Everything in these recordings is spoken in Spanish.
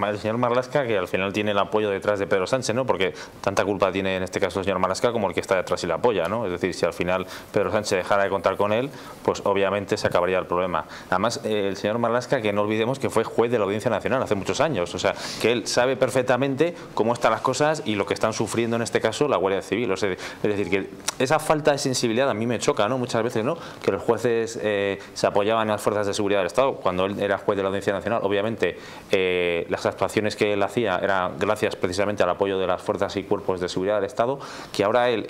El señor Marlasca, que al final tiene el apoyo detrás de Pedro Sánchez, ¿no? Porque tanta culpa tiene en este caso el señor Marlasca como el que está detrás y la apoya, ¿no? Es decir, si al final Pedro Sánchez dejara de contar con él, pues obviamente se acabaría el problema. Además, el señor Marlasca, que no olvidemos que fue juez de la Audiencia Nacional hace muchos años, o sea, que él sabe perfectamente cómo están las cosas y lo que están sufriendo en este caso la Guardia Civil. O sea, es decir, que esa falta de sensibilidad a mí me choca, ¿no? Muchas veces, ¿no? Que los jueces se apoyaban en las fuerzas de seguridad del Estado cuando él era juez de la Audiencia Nacional, obviamente. Las actuaciones que él hacía eran gracias precisamente al apoyo de las fuerzas y cuerpos de seguridad del Estado, que ahora él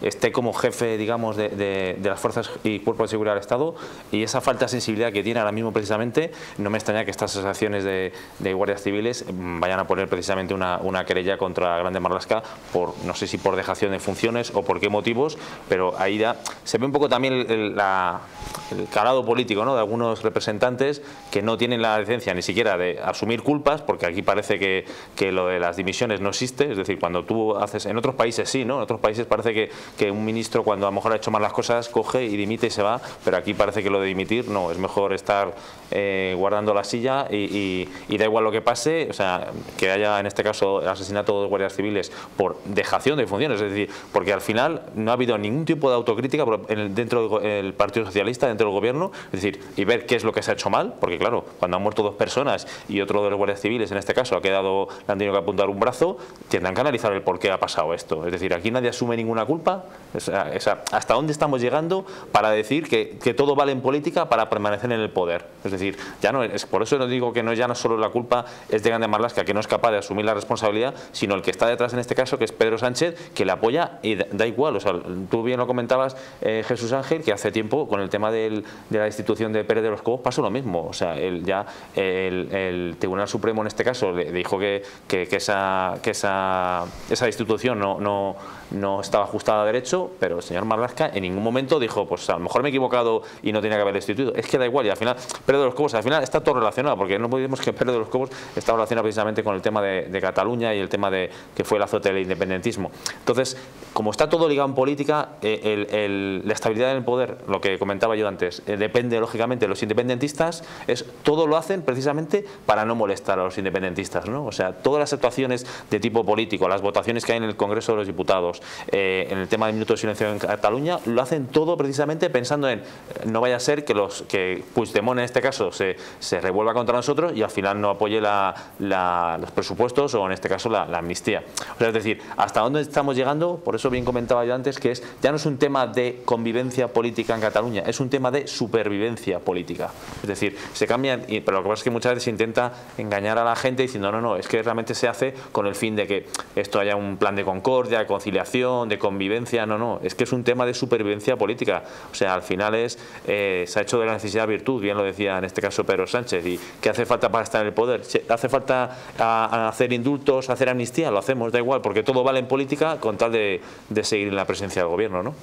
esté como jefe, digamos, de las fuerzas y cuerpos de seguridad del Estado, y esa falta de sensibilidad que tiene ahora mismo precisamente, no me extraña que estas asociaciones de guardias civiles vayan a poner precisamente una querella contra Grande Marlasca, por no sé si por dejación de funciones o por qué motivos, pero ahí ya se ve un poco también el calado político, ¿no?, de algunos representantes que no tienen la decencia ni siquiera de asumir culpas, porque aquí parece que lo de las dimisiones no existe. Es decir, cuando tú haces, en otros países sí, ¿no? En otros países parece que un ministro, cuando a lo mejor ha hecho mal las cosas, coge y dimite y se va, pero aquí parece que lo de dimitir no, es mejor estar guardando la silla y da igual lo que pase. O sea, que haya en este caso el asesinato de guardias civiles por dejación de funciones, es decir, porque al final no ha habido ningún tipo de autocrítica dentro del Partido Socialista, dentro del gobierno, es decir, y ver qué es lo que se ha hecho mal, porque claro, cuando han muerto dos personas y otro de los guardias civiles, en este caso, le han tenido que apuntar un brazo, tendrán que analizar el por qué ha pasado esto. Es decir, aquí nadie asume ninguna culpa. ¿Hasta dónde estamos llegando para decir que todo vale en política para permanecer en el poder? Es decir, ya no es, por eso no digo que no, ya no solo la culpa es de Grande Marlasca, que no es capaz de asumir la responsabilidad, sino el que está detrás en este caso, que es Pedro Sánchez, que le apoya y da igual. O sea, tú bien lo comentabas, Jesús Ángel, que hace tiempo con el tema de la institución de Pérez de los Cobos pasó lo mismo. O sea, el Tribunal Supremo en este caso le dijo que esa institución no estaba ajustada a derecho, pero el señor Marlasca en ningún momento dijo, pues a lo mejor me he equivocado y no tenía que haber instituido. Es que da igual, y al final Pedro de los Cobos, al final está todo relacionado, porque no olvidemos que Pedro de los Cobos está relacionado precisamente con el tema de Cataluña y el tema de que fue el azote del independentismo. Entonces, como está todo ligado en política, la estabilidad en el poder, lo que comentaba yo antes, depende lógicamente de los independentistas, todo lo hacen precisamente para no molestar a los independentistas, ¿no? O sea, todas las actuaciones de tipo político, las votaciones que hay en el Congreso de los Diputados, en el tema del minuto de silencio en Cataluña, lo hacen todo precisamente pensando en no vaya a ser que Puigdemont en este caso se revuelva contra nosotros y al final no apoye los presupuestos o en este caso la amnistía. O sea, es decir, hasta dónde estamos llegando. Por eso bien comentaba yo antes que ya no es un tema de convivencia política en Cataluña, es un tema de supervivencia política. Es decir, se cambian, pero lo que pasa es que muchas veces se intenta engañar a la gente diciendo no, es que realmente se hace con el fin de que esto haya un plan de concordia, de conciliación, de convivencia. No, es que es un tema de supervivencia política. O sea, al final se ha hecho de la necesidad virtud, bien lo decía en este caso Pedro Sánchez. ¿Y qué hace falta para estar en el poder? ¿Hace falta hacer indultos, hacer amnistía? Lo hacemos, da igual, porque todo vale en política con tal de seguir en la presencia del gobierno, ¿no?